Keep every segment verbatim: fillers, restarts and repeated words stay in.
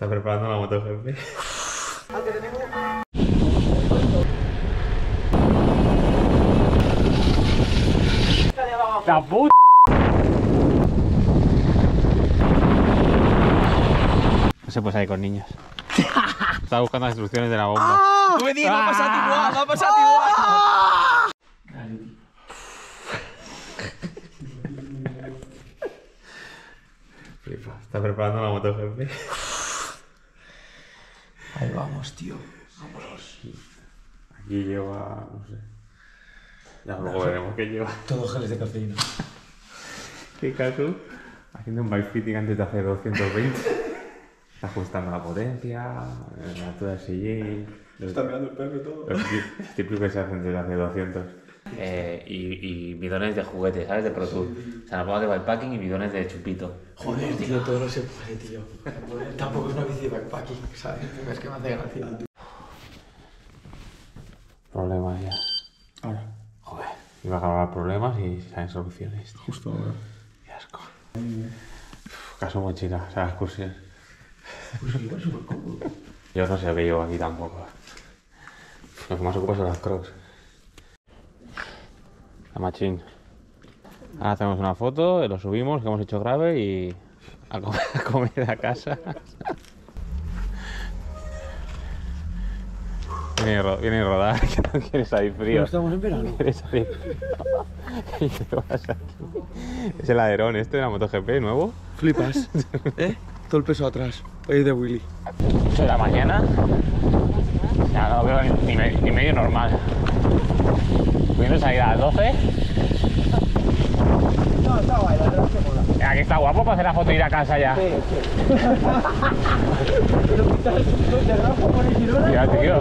Está preparando la MotoGP. La puta. No se puede salir con niños. Estaba buscando las instrucciones de la bomba. ¡Ah! ¡Tú me dices, va a pasar a ti, guau! ¡Va a pasar a ti, guau! Flipa, está preparando la MotoGP. Ahí vamos, tío. Vámonos. Aquí lleva... no sé. Ya luego veremos qué lleva. Todos geles de cafeína. ¿Qué Cassú? Haciendo un bike fitting antes de hacer doscientos veinte. Está ajustando la potencia, la altura del sillín... Está mirando el perro y todo. Los típicos que se hacen desde hace doscientos. Eh, y, y bidones de juguete, ¿sabes? De Pro Tour. Sí. O sea, nos vamos de bikepacking y bidones de chupito. Joder, tío, todo no se puede, tío. Tampoco es una bici de bikepacking, ¿sabes? Es que me hace gracia. Problemas ya. Ahora. Joder. Iba a acabar problemas y salen soluciones, tío. Justo ahora. Qué asco. Cassú mochila, o sea, excursión. Pues igual súper cómodo. Yo no sé lo que llevo aquí tampoco. Lo que más ocupa son las crocs. La machín. Ahora hacemos una foto, lo subimos, que hemos hecho grave y... a comer a, comer a casa. Viene, ro viene a rodar, que no quieres salir frío. No estamos en verano. ¿Quieres salir frío? ¿Qué llevas aquí? Es el alerón este de la MotoGP nuevo. Flipas. ¿Eh? Todo el peso atrás, hoy es de Willy. ocho de la mañana, ya no veo ni, me, ni medio normal. Pudiendo salir a las doce. No, está guay, la verdad es que mola. Aquí está guapo para hacer la foto y ir a casa ya. Sí, sí. Ya, tío.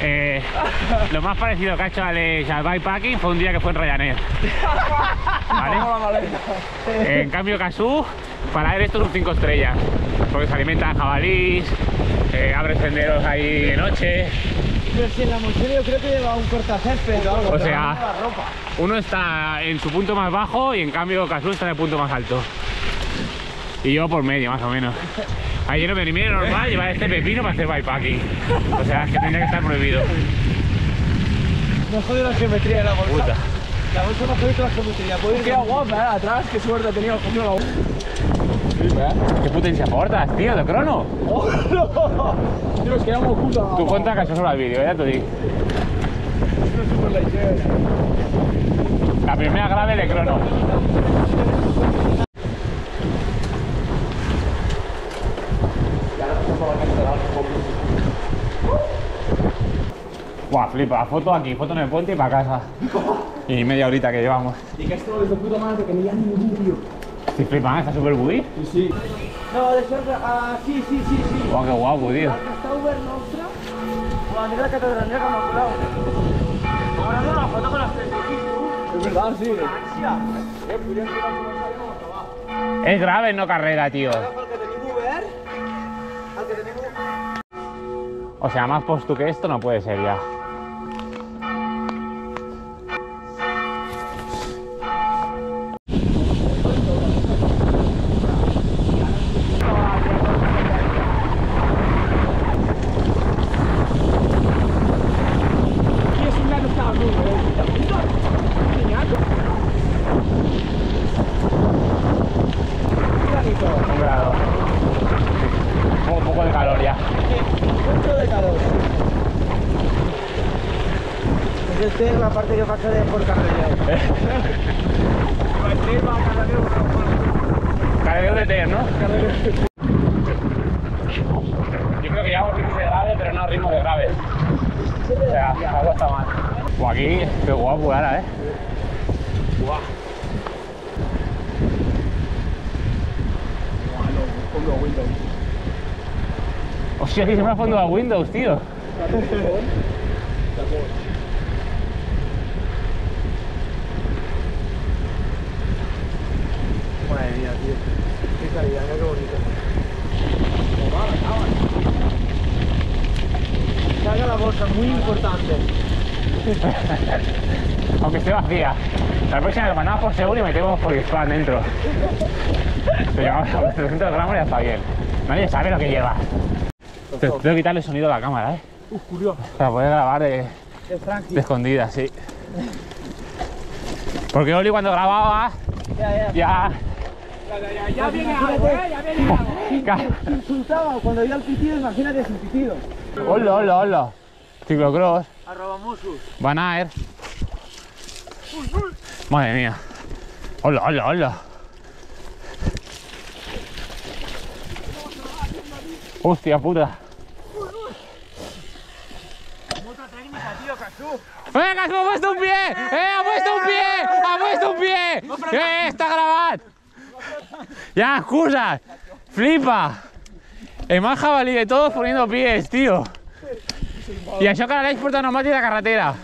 Eh, lo más parecido que ha hecho Alex al bikepacking fue un día que fue en Ryanair. ¿Vale? En cambio, Cassú, para él esto es un cinco estrellas, porque se alimenta de jabalís, eh, abre senderos ahí de noche. Pero si en la mochila yo creo que lleva un cortacésped o algo. O sea, uno está en su punto más bajo y en cambio Cassú está en el punto más alto. Y yo por medio, más o menos. Ayer no me animé normal llevar este pepino para hacer bikepacking. O sea, es que tendría que estar prohibido. No jodido la geometría de la bolsa. Puta. La bolsa no jodido la geometría. Puedo ir guapa, atrás, qué suerte ha tenido la bolsa. ¿Qué potencia aportas, tío? ¿De crono? ¡Oh, no! Tío, es que era muy puta. Tú cuenta que eso solo el vídeo, ya te digo. La primera grave de crono. Buah, flipa, foto aquí, foto en el puente y para casa. Y media horita que llevamos. Y que esto es de puta madre que me llaman ningún vídeo. Sí, flipa, ¿está súper buddy? Sí, sí. No, de ser... Ah, uh, sí, sí, sí, sí. Guau, qué guapo, tío. La que está Uber nuestra, con la bandera catedránica con los colados. Ahora no la foto con las tres. Es verdad, sí. Es grave, no carrera, tío. O sea, más postu que esto no puede ser ya. Esta es la parte que pasa de por carretera. Carretero de Ter, ¿no? Yo creo que llevamos ritmo de grave, pero no ritmo de grave. O sea, algo está mal. O aquí, qué guapo ahora, ¿eh? Guau. Fondo a Windows. Hostia, aquí se me ha fondo a Windows, tío. Madre mía, tío. Qué calidad, qué bonito. Carga la bolsa, muy importante. Aunque esté vacía. La próxima la mandamos por seguro y metemos por el spam dentro. Pero vamos a ver, trescientos gramos ya está bien. Nadie sabe lo que lleva. Tengo que quitarle el sonido a la cámara, ¿eh? Uh, curioso. Para poder grabar de, de escondida, sí. Porque Oli cuando grababa ya... ya, ya. Ya, ya viene algo, ¿eh? Ya viene algo. Se insultaba cuando oía el pitido, imagínate sin pitido. Hola, hola, hola. Ciclocross. Arroba Musus. Van Aer. Madre mía. Hola, hola, hola. Hostia puta. Mucha técnica, tío, Cassú. ¡Eh, Cassú, ha puesto un pie! ¡Eh, ha puesto un pie! ¡Ha puesto un pie! ¡Eh, está grabado! Ya, excusas, flipa. El más jabalí de todos poniendo pies, tío. Y a Shoka la habéis puesto neumática de carretera.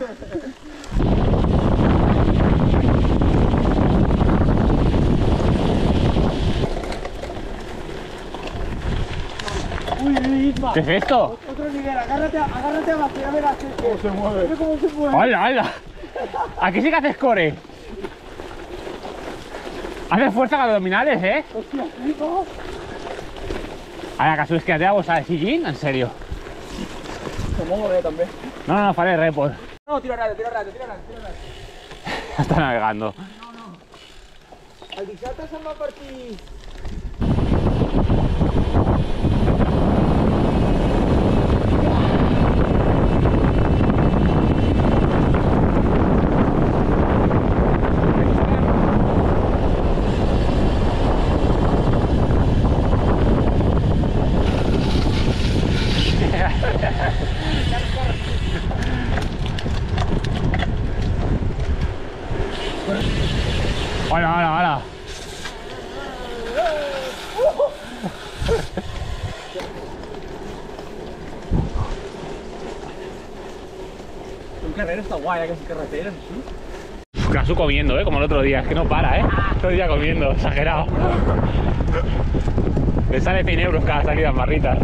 ¿Qué es esto? Otro nivel, agárrate, agárrate a la tira, verás cómo se mueve. Mira cómo se mueve. ¡Hala, hala! Aquí sí que haces core. Haces fuerza con los abdominales, ¿eh? Hostia, flipo. Ahora, Cassú, es que te hago, ¿sabes? ¿Sillín? En serio. Se muevo yo también. No, no, no, faré repos. No, tira radio, tira radio, tira radio, tira radio. Ya está navegando. No, no. Al disata se va a partir. Hola, hola, hola. Un carrera está guay, ¿eh? Que es carretera, ¿sí? Cassú comiendo, ¿eh? Como el otro día, es que no para, ¿eh? Todo el día comiendo, exagerado. Le sale cien euros cada salida en barritas.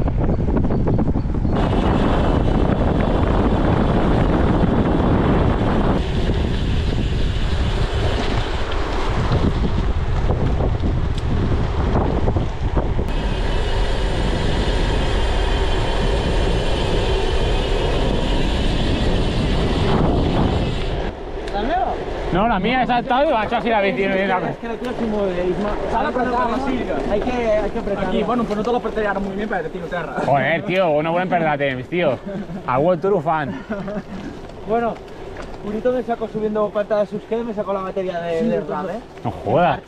No, la mía he saltado y va a echar así la bici. Es que la tuya se mueve, Isma. Sala apretada la silga. Hay que, hay que apretar. Aquí, bueno, pues no te lo apretaré muy bien para que te tiro terra. Joder, tío, una buena perdatems, tío. A World Tour fan. Bueno, Purito me sacó subiendo pata de sus que me sacó la batería de, sí, del RAM, ¿eh? No jodas.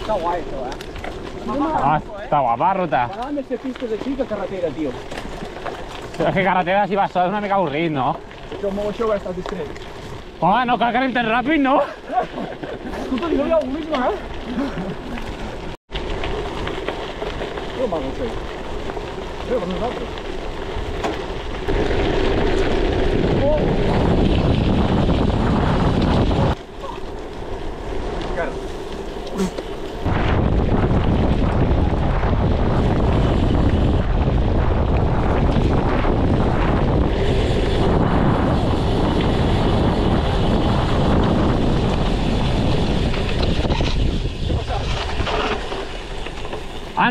Está guay esto, ¿eh? Ah, está guapa, ruta. Dame ese pisto de chica carretera, tío. Es que carretera si vas solo es una mica aburrida, ¿no? Yo me voy a jugar estas distrés. Ah, no, que acá tan rápido, ¿no? Tú te digo lo mismo, ¿eh? Yo me hago eso. Yo con nosotros. Ah,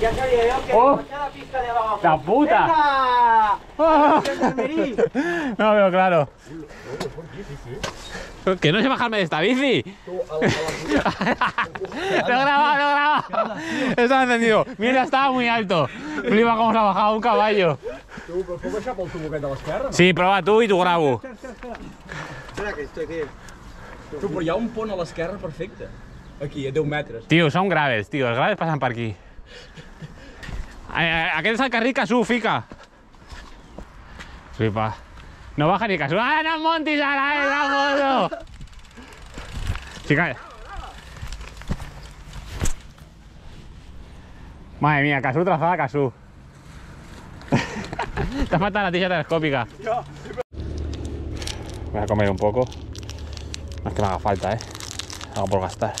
Ya sabía yo que oh, la pista de abajo. ¡La puta! Oh. No veo claro. Que no sé bajarme de esta bici. Lo he grabado, lo he grabado. Estaba encendido. Mira, estaba muy alto. Flipa cómo se ha bajado un caballo. ¿Tú por poco se ha puesto tu boqueta a l'esquerra? Sí, prueba tú y tu grabo. Espera, que estoy aquí. Però, però hi ha un pont a l'esquerra perfecte. Aquí, a deu metres. Tio, són graves, tio. Els graves passen per aquí. Aquest és el carril Cassú, fica. Flipa. No baja ni Cassú. ¡Ah, no montis a la moto! Chica. Madre mía, Cassú trazada, Cassú. Te ha faltado la tija telescópica. Voy a comer un poco. No es que me haga falta, eh. Hago por gastar.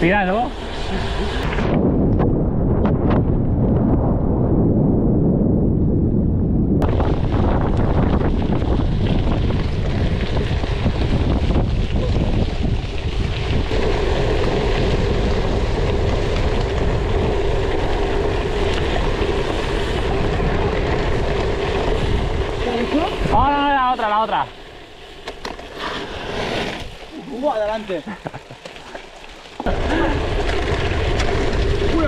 Mira, ¿no? Oh, no, no, la otra, la otra. Uh, adelante. No,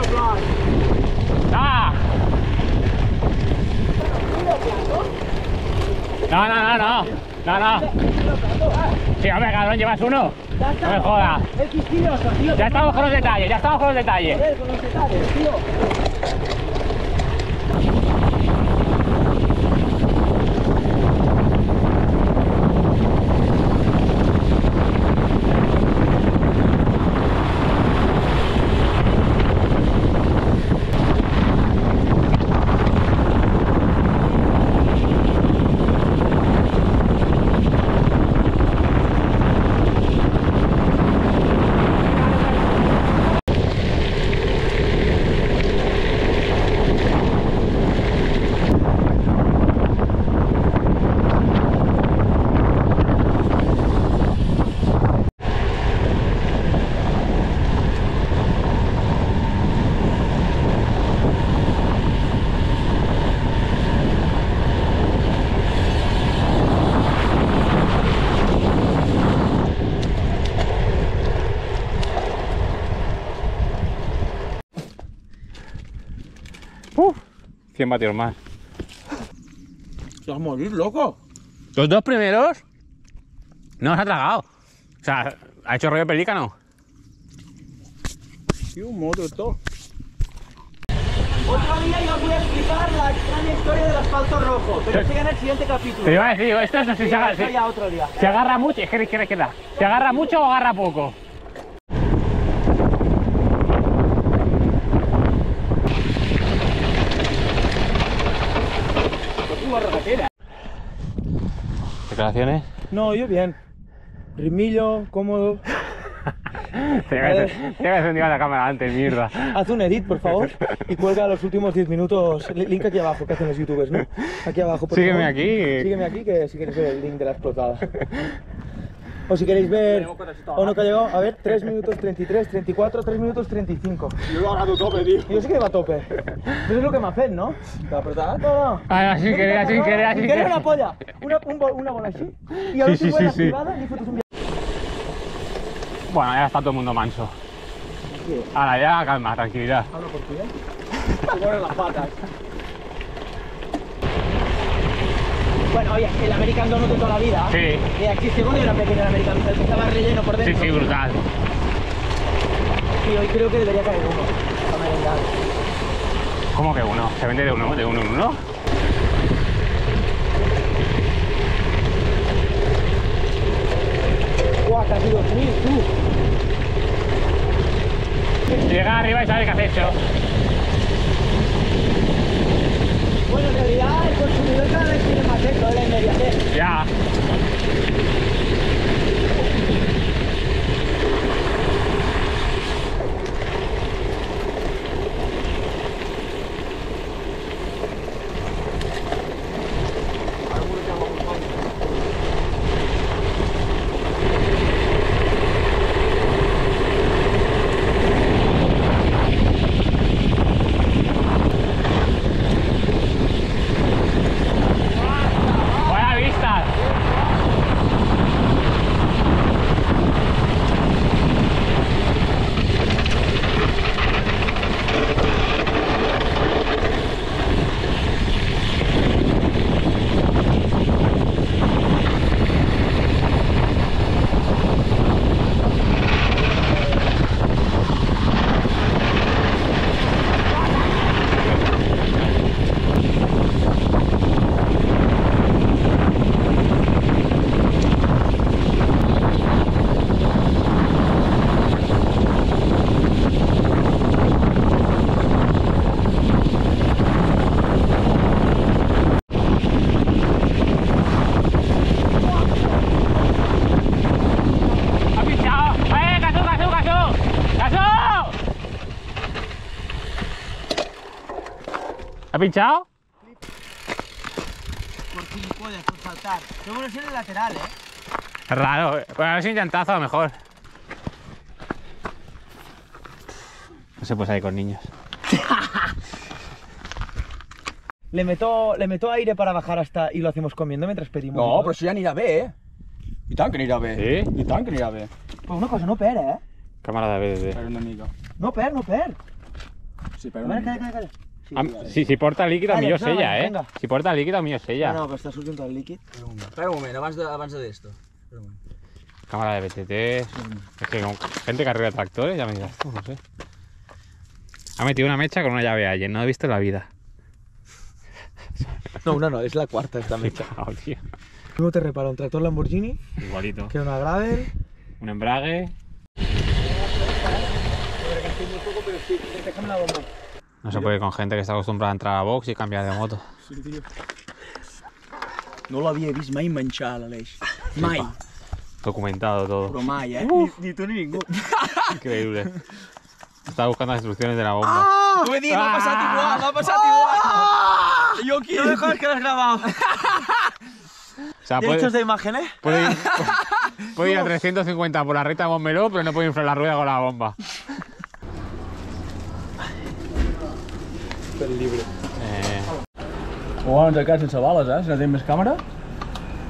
no, no, no, no, no. Sí, hombre, cabrón, llevas uno. No me jodas. Ya estamos con los detalles, ya estamos con los detalles. Con los detalles, tío. cien vatios más. Se va a morir, loco. Los dos primeros no los ha tragado. O sea, ha hecho rollo pelícano. Y un moto esto. Otro día yo os voy a explicar la extraña historia del asfalto rojo, pero sigue en el siguiente capítulo. Te iba a decir, esto no sé si se agarra. Se, otro día. se agarra mucho, es que es que es que da. ¿Se agarra mucho o agarra poco? ¿Declaraciones? No, yo bien. Rimillo, cómodo. Te habías encendido la cámara antes, mierda. Haz un edit, por favor, y cuelga los últimos diez minutos. Link aquí abajo, que hacen los youtubers, ¿no? Aquí abajo, por Sígueme favor. aquí. Sígueme aquí, que si queréis ver el link de la explotada. O si queréis ver, o no que ha llegado, a ver, tres minutos treinta y tres, treinta y cuatro, tres minutos treinta y cinco. Yo lo hago a tope, tío. Yo sí que iba a tope. Eso es lo que me hacen, ¿no? ¿Te apretaba todo? Ah, sin querer, así querer, así querer. Una polla, una, un, una bola así, y a sí, sí, sí, la sí. privada, y fotos un Bueno, ya está todo el mundo manso. Ahora ya, calma, tranquilidad. Hablo por ti, ¿eh? Te ponen las patas. Bueno, oye, el American Donut de toda la vida. Sí. Eh, existe uno y era pequeño el American Donut, que estaba relleno por dentro. Sí, sí, brutal. Y hoy creo que debería caer uno, para merendar. ¿Cómo que uno? ¿Se vende de uno, de uno en uno? Guau, casi dos mil, tú. Llega arriba y sabe qué has hecho. Bueno, en realidad el consumidor cada vez tiene más esto, la inmediatez. Ya. ¿Ha pinchado? Por gilipollas, por saltar. Lo bueno es el lateral, ¿eh? Es raro. Bueno, a ver si un llantazo a lo mejor. No se puede salir con niños. Le meto, le meto aire para bajar hasta y lo hacemos comiendo mientras pedimos. No, pero eso ya ni la ve, ¿eh? Y tan que ni la ve. ¿Sí? Y tan que ni la ve. Pues una cosa, no per, ¿eh? Cámara de B D D. Pero una mica. No per, no per. Sí, pero una mica. Calla, calla, calla. Sí, Am, si, si porta líquid, el mío sella, eh. Venga. Si porta líquid, el mío sella. No, no, però està sortint el líquid. Espera un moment, abans de abans de esto. Cámara de B T T. Es que con gente que arregla tractores, ya me dirás tú, no sé. Ha metido una mecha con una llave ayer, no he visto en la vida. No, una no, es la cuarta esta mecha. No, tío. ¿Cómo te repara un tractor Lamborghini? Igualito. Que una gravel. Un embrague. No se puede con gente que está acostumbrada a entrar a box y cambiar de moto. Sí, tío. No lo había visto mai manchar, l'Aleix. Mai. Documentado todo. Pero mai, ¿eh? Uf. Ni, ni tú ni ningún. Increíble. Estaba buscando las instrucciones de la bomba. ¡Ah! ¡Tú me dices! ¡Va a pasar igual! ¡Va a pasar igual! ¡Yo quiero! ¡No dejas que lo has grabado! O sea, ¿derechos de imagen, eh? Puede ir, puede ir a trescientos cincuenta por la recta de Montmeló, pero no puede inflar la rueda con la bomba. El llibre. Eh. O vamos a quedar sin balas, ¿eh? Si no tenemos cámara.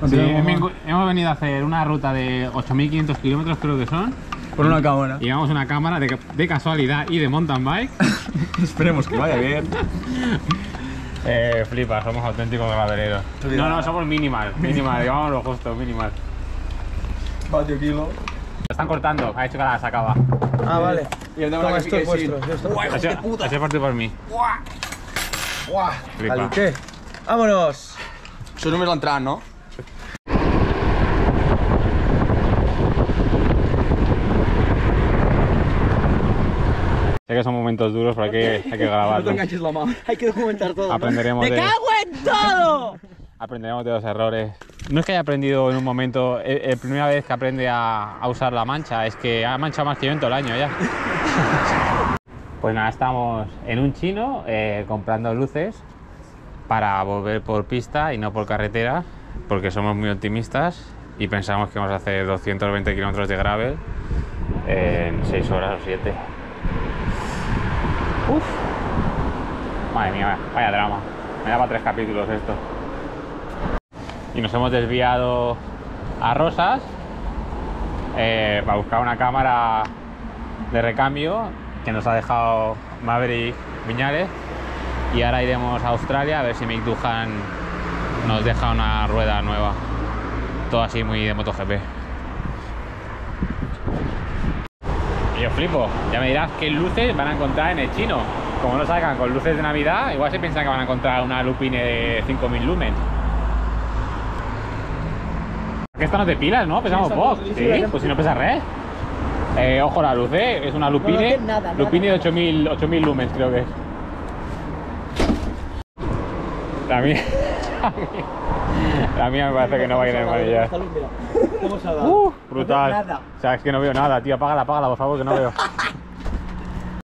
No sí, tenemos... hemos venido a hacer una ruta de ocho mil quinientos kilómetros, creo que son. Con una cámara. Llevamos una cámara de, de casualidad y de mountain bike. Esperemos que vaya bien. eh, flipa, somos auténticos gravereros. No, no, somos minimal. Minimal, llevamos lo justo, minimal. Patio kilo. Lo están cortando, ha hecho que la sacaba. Ah, vale. Y el tema es que es vuestro. Así ha partido por mí. ¡Guau! ¡Guau! ¡Caliente! ¡Vámonos! Eso no me lo entrarán, ¿no? Sé que son momentos duros, pero hay que, hay que grabarlo. No te enganches la mano. Hay que documentar todo. Aprenderemos de... ¡Me cago en todo! Aprenderemos de los errores. No es que haya aprendido en un momento, la primera vez que aprende a, a usar la mancha, es que ha manchado más que yo en todo el año ya. Pues nada, estamos en un chino eh, comprando luces para volver por pista y no por carretera, porque somos muy optimistas y pensamos que vamos a hacer doscientos veinte kilómetros de gravel en seis horas o siete. Uf. Madre mía, vaya drama. Me daba tres capítulos esto. Y nos hemos desviado a Rosas eh, para buscar una cámara de recambio que nos ha dejado Maverick Viñales, y ahora iremos a Australia a ver si Mick Doohan nos deja una rueda nueva, todo así muy de MotoGP. Y yo flipo, ya me dirás qué luces van a encontrar en el chino. Como no salgan con luces de Navidad, igual se piensan que van a encontrar una Lupine de cinco mil lumens. Que esta no te pilas, ¿no? Pesamos poco. Sí, pues si no pesa res. Eh, ojo la luz, ¿eh? Es una Lupine. No, no, nada, Lupine nada. de ocho mil lumens, creo que es. La mía. La mía, la mía me parece que no va a ir en manillar. ¿Cómo se ha dado? Uh, brutal. No, o sea, es que no veo nada, tío. Apágala, apágala, por favor, que no veo.